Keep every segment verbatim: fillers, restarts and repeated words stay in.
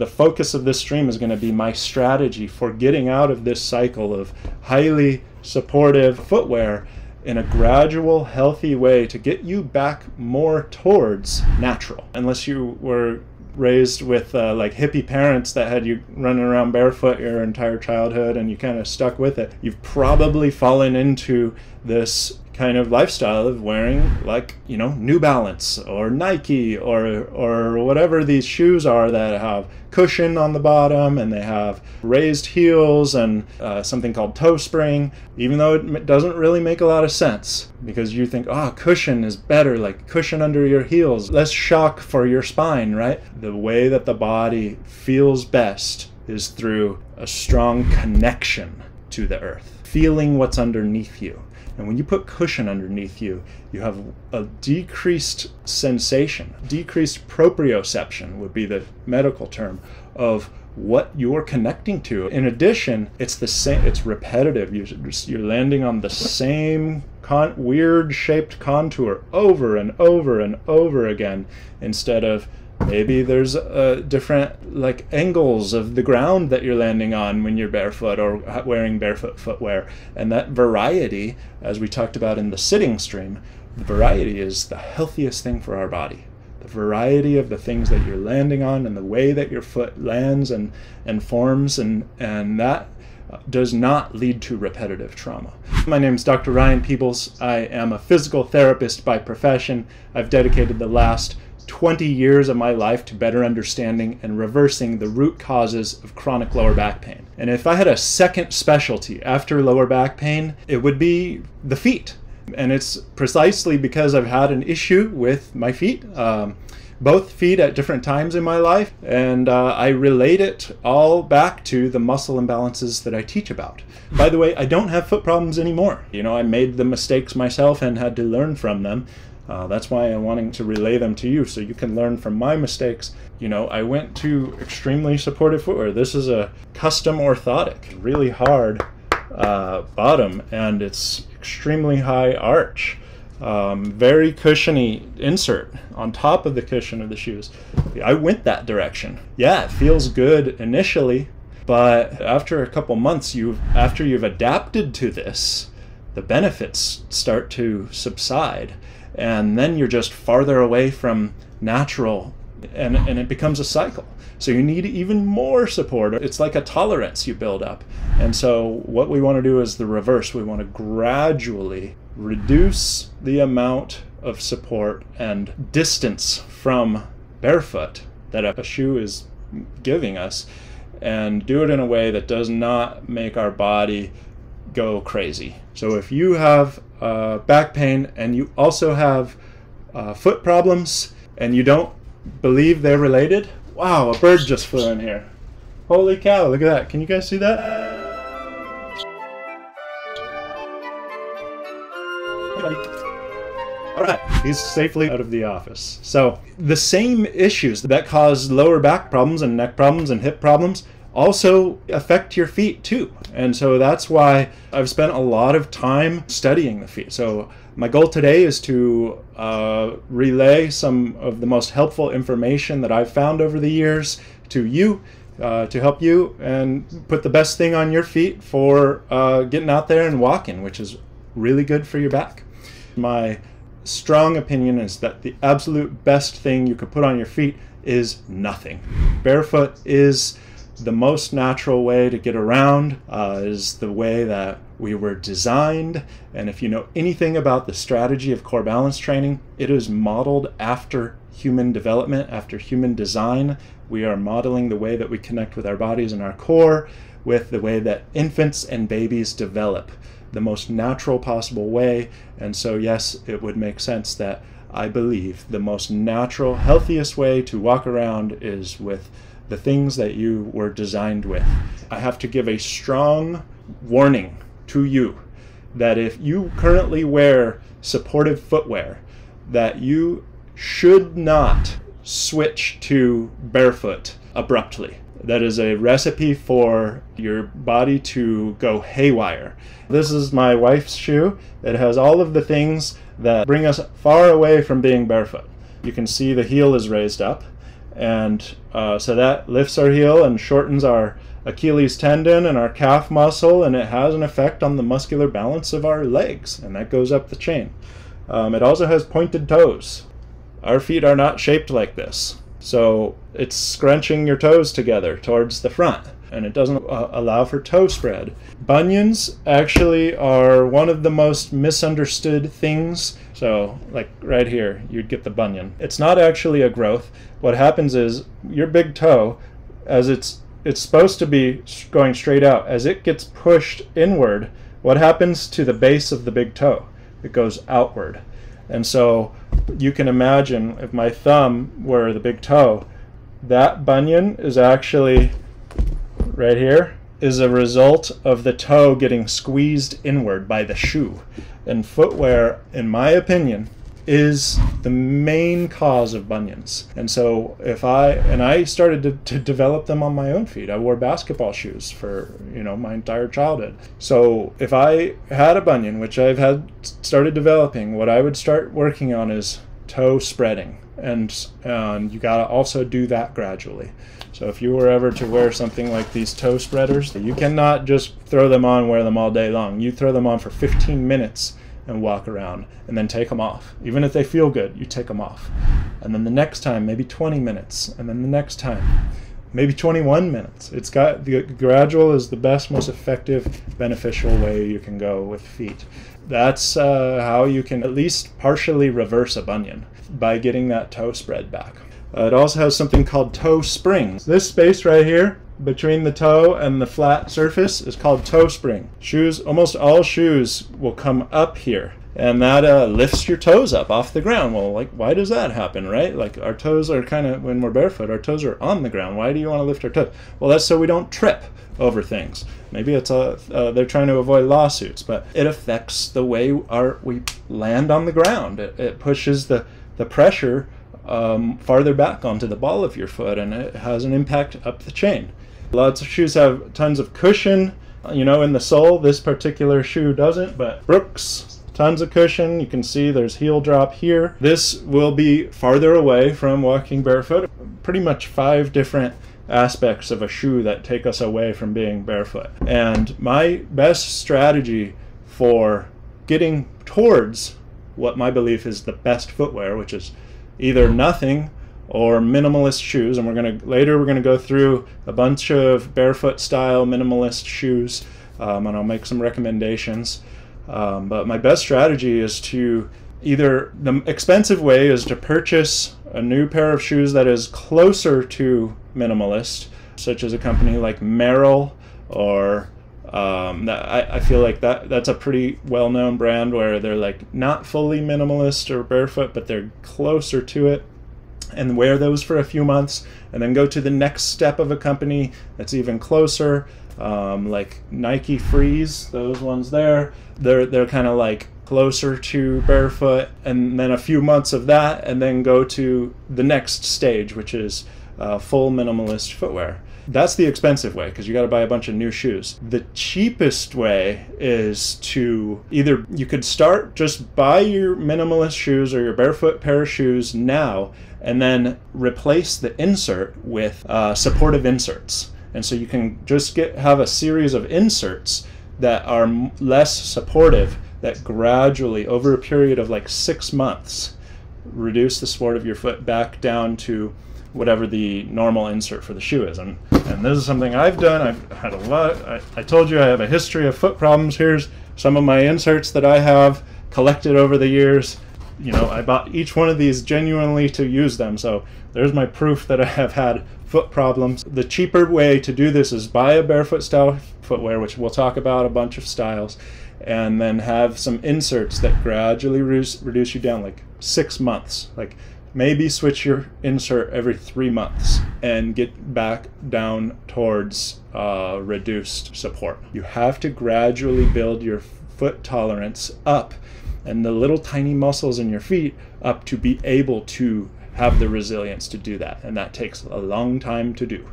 The focus of this stream is going to be my strategy for getting out of this cycle of highly supportive footwear in a gradual, healthy way to get you back more towards natural. Unless you were raised with uh, like hippie parents that had you running around barefoot your entire childhood and you kind of stuck with it, you've probably fallen into this kind of lifestyle of wearing, like, you know, New Balance or Nike or or whatever these shoes are that have cushion on the bottom and they have raised heels and uh, something called toe spring, even though it doesn't really make a lot of sense because you think, oh, cushion is better, like cushion under your heels, less shock for your spine, right? The way that the body feels best is through a strong connection to the earth, feeling what's underneath you. And when you put cushion underneath you, you have a decreased sensation, decreased proprioception would be the medical term of what you're connecting to. In addition, it's the same, it's repetitive. You're landing on the same con weird shaped contour over and over and over again, instead of maybe there's uh, different like angles of the ground that you're landing on when you're barefoot or wearing barefoot footwear. And that variety, as we talked about in the sitting stream, the variety is the healthiest thing for our body. The variety of the things that you're landing on and the way that your foot lands and, and forms, and, and that does not lead to repetitive trauma. My name is Doctor Ryan Peebles. I am a physical therapist by profession. I've dedicated the last twenty years of my life to better understanding and reversing the root causes of chronic lower back pain. And if I had a second specialty after lower back pain, it would be the feet. And it's precisely because I've had an issue with my feet, um, both feet at different times in my life. And uh, I relate it all back to the muscle imbalances that I teach about. By the way, I don't have foot problems anymore. You know, I made the mistakes myself and had to learn from them. Uh, that's why I'm wanting to relay them to you so you can learn from my mistakes. You know, I went to extremely supportive footwear. This is a custom orthotic, really hard uh, bottom, and it's extremely high arch. Um, very cushiony insert on top of the cushion of the shoes. I went that direction. Yeah, it feels good initially, but after a couple months, you've after you've adapted to this, the benefits start to subside. And then you're just farther away from natural, and, and it becomes a cycle. So you need even more support. It's like a tolerance you build up. And so what we want to do is the reverse. We want to gradually reduce the amount of support and distance from barefoot that a shoe is giving us, and do it in a way that does not make our body go crazy. So if you have uh, back pain and you also have uh, foot problems and you don't believe they're related, wow, a bird just flew in here. Holy cow, look at that. Can you guys see that? All right, he's safely out of the office. So the same issues that cause lower back problems and neck problems and hip problems also affect your feet too. And so that's why I've spent a lot of time studying the feet. So my goal today is to uh, relay some of the most helpful information that I've found over the years to you, uh, to help you and put the best thing on your feet for uh, getting out there and walking, which is really good for your back. My strong opinion is that the absolute best thing you could put on your feet is nothing. Barefoot is the most natural way to get around, uh, is the way that we were designed. And if you know anything about the strategy of core balance training, it is modeled after human development, after human design. We are modeling the way that we connect with our bodies and our core with the way that infants and babies develop, the most natural possible way. And so yes, it would make sense that I believe the most natural, healthiest way to walk around is with the things that you were designed with. I have to give a strong warning to you that if you currently wear supportive footwear, that you should not switch to barefoot abruptly. That is a recipe for your body to go haywire. This is my wife's shoe. It has all of the things that bring us far away from being barefoot. You can see the heel is raised up. And uh, so that lifts our heel and shortens our Achilles tendon and our calf muscle, and it has an effect on the muscular balance of our legs, and that goes up the chain. Um, it also has pointed toes. Our feet are not shaped like this, so it's scrunching your toes together towards the front, and it doesn't uh, allow for toe spread. Bunions actually are one of the most misunderstood things. So like right here, you'd get the bunion. It's not actually a growth. What happens is your big toe, as it's it's supposed to be going straight out, as it gets pushed inward, what happens to the base of the big toe? It goes outward. And so you can imagine if my thumb were the big toe, that bunion is actually right here, is a result of the toe getting squeezed inward by the shoe. And footwear, in my opinion, is the main cause of bunions. And so if I, and I started to, to develop them on my own feet. I wore basketball shoes for, you know, my entire childhood. So if I had a bunion, which I've had started developing, what I would start working on is toe spreading. And um, you gotta also do that gradually. So if you were ever to wear something like these toe spreaders, you cannot just throw them on, wear them all day long. You throw them on for fifteen minutes and walk around, and then take them off. Even if they feel good, you take them off. And then the next time, maybe twenty minutes, and then the next time, maybe twenty-one minutes. It's got, the gradual is the best, most effective, beneficial way you can go with feet. That's uh, how you can at least partially reverse a bunion, by getting that toe spread back. Uh, it also has something called toe springs. This space right here between the toe and the flat surface is called toe spring. Shoes, almost all shoes will come up here, and that uh, lifts your toes up off the ground. Well, like, why does that happen, right? Like, our toes are kind of, when we're barefoot, our toes are on the ground. Why do you want to lift our toes? Well, that's so we don't trip over things. Maybe it's a, uh, they're trying to avoid lawsuits, but it affects the way our, we land on the ground. It, it pushes the, the pressure um, farther back onto the ball of your foot, and it has an impact up the chain. Lots of shoes have tons of cushion, you know, in the sole. This particular shoe doesn't, but Brooks, tons of cushion. You can see there's heel drop here. This will be farther away from walking barefoot. Pretty much five different aspects of a shoe that take us away from being barefoot. And my best strategy for getting towards what my belief is the best footwear, which is either nothing or minimalist shoes, and we're gonna later we're gonna go through a bunch of barefoot style minimalist shoes, um, and I'll make some recommendations. Um, but my best strategy is to either, the expensive way is to purchase a new pair of shoes that is closer to minimalist, such as a company like Merrell, or um, that, I, I feel like that that's a pretty well-known brand where they're like not fully minimalist or barefoot, but they're closer to it, and wear those for a few months, and then go to the next step of a company that's even closer, um, like Nike Frees, those ones there. They're, they're kind of like closer to barefoot, and then a few months of that, and then go to the next stage, which is uh, full minimalist footwear. That's the expensive way, because you got to buy a bunch of new shoes. The cheapest way is to either, you could start, just buy your minimalist shoes or your barefoot pair of shoes now, and then replace the insert with uh, supportive inserts. And so you can just get have a series of inserts that are less supportive, that gradually, over a period of like six months, reduce the support of your foot back down to whatever the normal insert for the shoe is. And, and this is something I've done. I've had a lot. I, I told you I have a history of foot problems. Here's some of my inserts that I have collected over the years. You know, I bought each one of these genuinely to use them. So there's my proof that I have had foot problems. The cheaper way to do this is buy a barefoot style footwear, which we'll talk about a bunch of styles, and then have some inserts that gradually reduce, reduce you down, like six months. Like maybe switch your insert every three months and get back down towards uh, reduced support. You have to gradually build your foot tolerance up and the little tiny muscles in your feet up to be able to have the resilience to do that, and that takes a long time to do.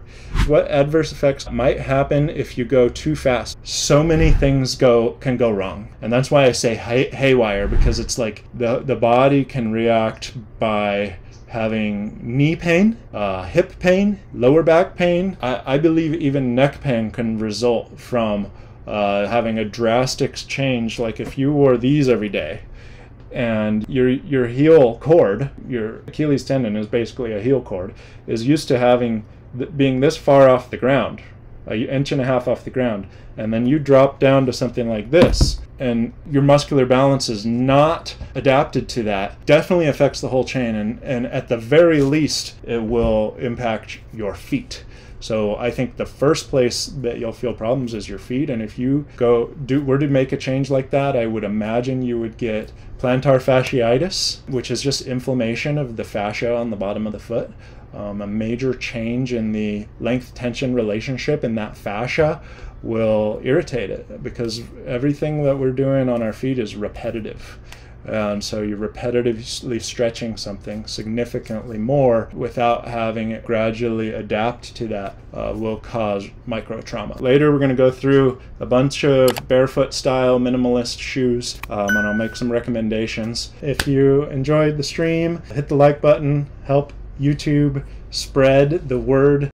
What adverse effects might happen if you go too fast? So many things go can go wrong, and that's why I say hay, haywire, because it's like the the body can react by having knee pain, uh, hip pain, lower back pain. I, I believe even neck pain can result from uh, having a drastic change. Like if you wore these every day, and your your heel cord, your Achilles tendon is basically a heel cord, is used to having th being this far off the ground, an inch and a half off the ground, and then you drop down to something like this, and your muscular balance is not adapted to that, definitely affects the whole chain, and, and at the very least, it will impact your feet. So I think the first place that you'll feel problems is your feet, and if you go do were to make a change like that, I would imagine you would get plantar fasciitis, which is just inflammation of the fascia on the bottom of the foot. Um, a major change in the length-tension relationship in that fascia will irritate it, because everything that we're doing on our feet is repetitive. Um, so you're repetitively stretching something significantly more without having it gradually adapt to that, uh, will cause micro trauma. Later we're going to go through a bunch of barefoot style minimalist shoes, um, and I'll make some recommendations. If you enjoyed the stream, hit the like button, help YouTube spread the word.